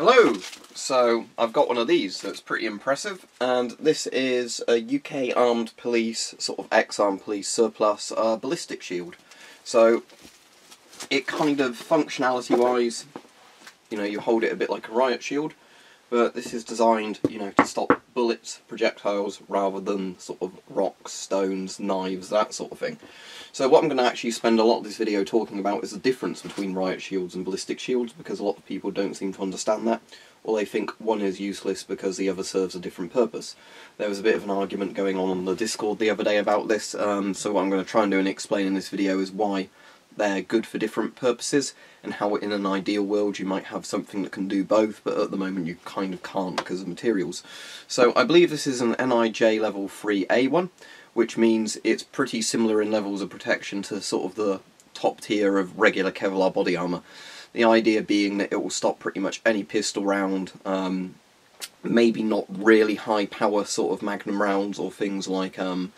Hello! So I've got one of these that's pretty impressive, and this is a UK armed police, sort of ex-armed police surplus ballistic shield. So it kind of functionality wise, you know, you hold it a bit like a riot shield, but this is designed, you know, to stop bullets, projectiles, rather than sort of rocks, stones, knives, that sort of thing. So what I'm going to actually spend a lot of this video talking about is the difference between riot shields and ballistic shields, because a lot of people don't seem to understand that, or they think one is useless because the other serves a different purpose. There was a bit of an argument going on the Discord the other day about this, so what I'm going to try and do and explain in this video is why they're good for different purposes, and how in an ideal world you might have something that can do both, but at the moment you kind of can't because of materials. So I believe this is an NIJ Level 3A1, which means it's pretty similar in levels of protection to sort of the top tier of regular Kevlar body armour. The idea being that it will stop pretty much any pistol round, maybe not really high power sort of magnum rounds or things like you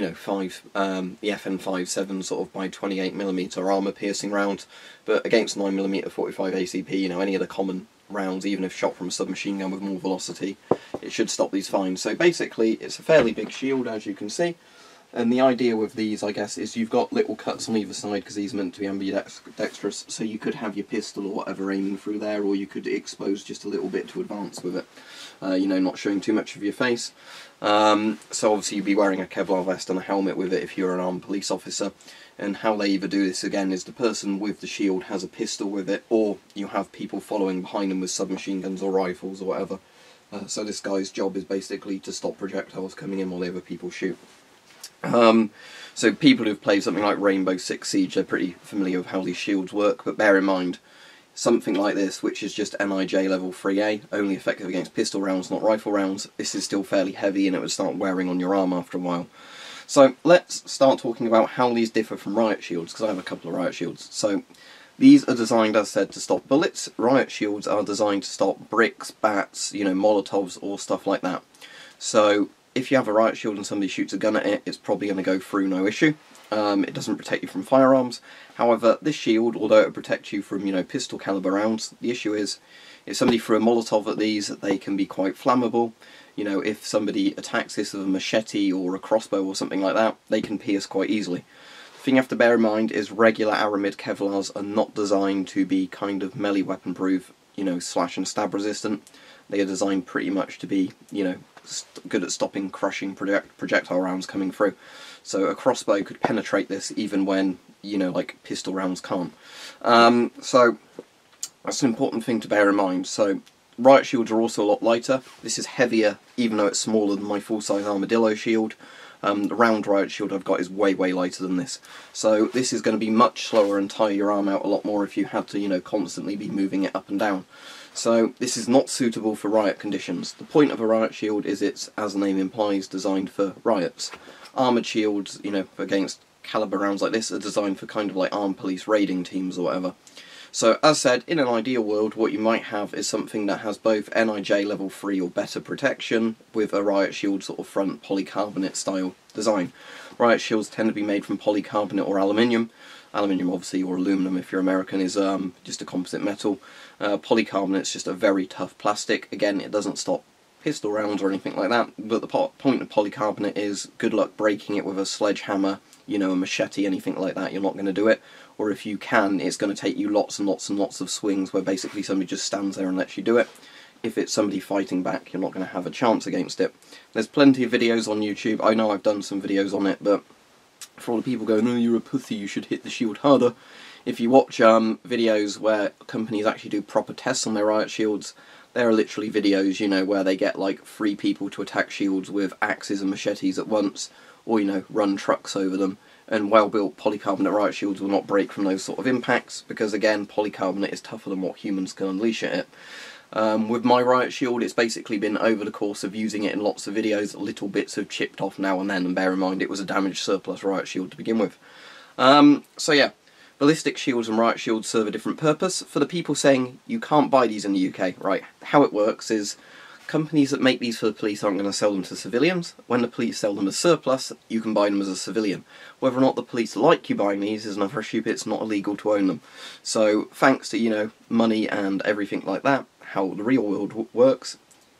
know, the FN57 sort of by 28mm armour piercing round, but against 9mm 45 ACP, you know, any of the common rounds, even if shot from a submachine gun with more velocity, it should stop these fines. So basically it's a fairly big shield, as you can see, and the idea with these, I guess, is you've got little cuts on either side because these are meant to be ambidextrous, so you could have your pistol or whatever aiming through there, or you could expose just a little bit to advance with it, you know, not showing too much of your face. So obviously you'd be wearing a Kevlar vest and a helmet with it if you're an armed police officer. And how they either do this again is the person with the shield has a pistol with it, or you have people following behind them with submachine guns or rifles or whatever. So this guy's job is basically to stop projectiles coming in while the other people shoot. So people who've played something like Rainbow Six Siege are pretty familiar with how these shields work, but bear in mind, something like this, which is just NIJ Level 3A, only effective against pistol rounds, not rifle rounds, this is still fairly heavy and it would start wearing on your arm after a while. So let's start talking about how these differ from riot shields, because I have a couple of riot shields. So these are designed, as said, to stop bullets. Riot shields are designed to stop bricks, bats, you know, Molotovs or stuff like that. So if you have a riot shield and somebody shoots a gun at it, it's probably going to go through no issue. It doesn't protect you from firearms. However, this shield, although it protects you from, you know, pistol caliber rounds, the issue is if somebody threw a Molotov at these, they can be quite flammable. You know, if somebody attacks this with a machete or a crossbow or something like that, they can pierce quite easily. The thing you have to bear in mind is regular Aramid Kevlars are not designed to be kind of melee weapon proof, you know, slash and stab resistant. They are designed pretty much to be, you know, good at stopping crushing projectile rounds coming through. So a crossbow could penetrate this even when, you know, like pistol rounds can't. So that's an important thing to bear in mind. So riot shields are also a lot lighter. This is heavier, even though it's smaller than my full-size armadillo shield. The round riot shield I've got is way, way lighter than this. So this is going to be much slower and tire your arm out a lot more if you had to, you know, constantly be moving it up and down. So this is not suitable for riot conditions. The point of a riot shield is it's, as the name implies, designed for riots. Armoured shields, you know, against calibre rounds like this are designed for kind of like armed police raiding teams or whatever. So as said, in an ideal world what you might have is something that has both NIJ Level 3 or better protection with a riot shield sort of front polycarbonate style design. Riot shields tend to be made from polycarbonate or aluminium. Aluminium, obviously, or aluminum if you're American, is just a composite metal. Polycarbonate's just a very tough plastic. Again, it doesn't stop pistol rounds or anything like that, but the point of polycarbonate is good luck breaking it with a sledgehammer, you know, a machete, anything like that. You're not going to do it. Or if you can, it's going to take you lots and lots and lots of swings where basically somebody just stands there and lets you do it. If it's somebody fighting back, you're not going to have a chance against it. There's plenty of videos on YouTube. I know I've done some videos on it, but for all the people going, oh, you're a pussy, you should hit the shield harder. If you watch videos where companies actually do proper tests on their riot shields, there are literally videos, you know, where they get like 3 people to attack shields with axes and machetes at once, or, you know, run trucks over them. And well-built polycarbonate riot shields will not break from those sort of impacts, because again, polycarbonate is tougher than what humans can unleash at it. With my riot shield, it's basically been, over the course of using it in lots of videos, little bits have chipped off now and then, and bear in mind it was a damaged surplus riot shield to begin with. So yeah, ballistic shields and riot shields serve a different purpose. For the people saying you can't buy these in the UK, right, how it works is companies that make these for the police aren't going to sell them to civilians. When the police sell them as surplus, you can buy them as a civilian. Whether or not the police like you buying these is another issue, but it's not illegal to own them. So thanks to, you know, money and everything like that, how the real world works.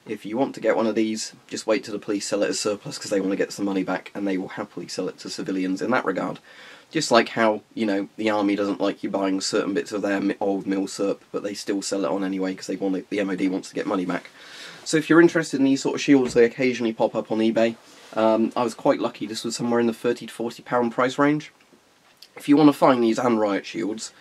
If you want to get one of these, just wait till the police sell it as surplus because they want to get some money back, and they will happily sell it to civilians in that regard. Just like how, you know, the army doesn't like you buying certain bits of their old milsurp, but they still sell it on anyway because they want it, the MOD wants to get money back. So if you're interested in these sort of shields, they occasionally pop up on eBay. I was quite lucky, this was somewhere in the £30 to £40 price range. If you want to find these and riot shields,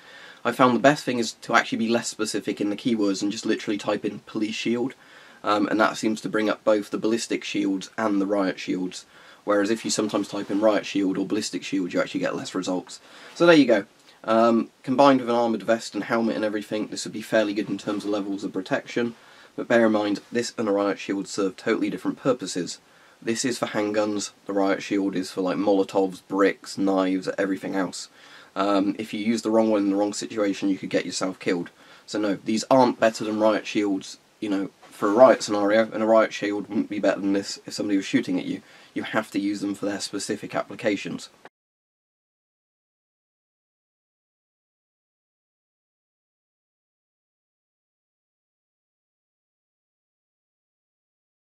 I found the best thing is to actually be less specific in the keywords and just literally type in police shield. And that seems to bring up both the ballistic shields and the riot shields, whereas if you sometimes type in riot shield or ballistic shield, you actually get less results. So there you go. Combined with an armoured vest and helmet and everything, this would be fairly good in terms of levels of protection, but bear in mind this and a riot shield serve totally different purposes. This is for handguns, the riot shield is for like Molotovs, bricks, knives, everything else. If you use the wrong one in the wrong situation, you could get yourself killed. So no, these aren't better than riot shields, you know, for a riot scenario, and a riot shield wouldn't be better than this if somebody was shooting at you. You have to use them for their specific applications.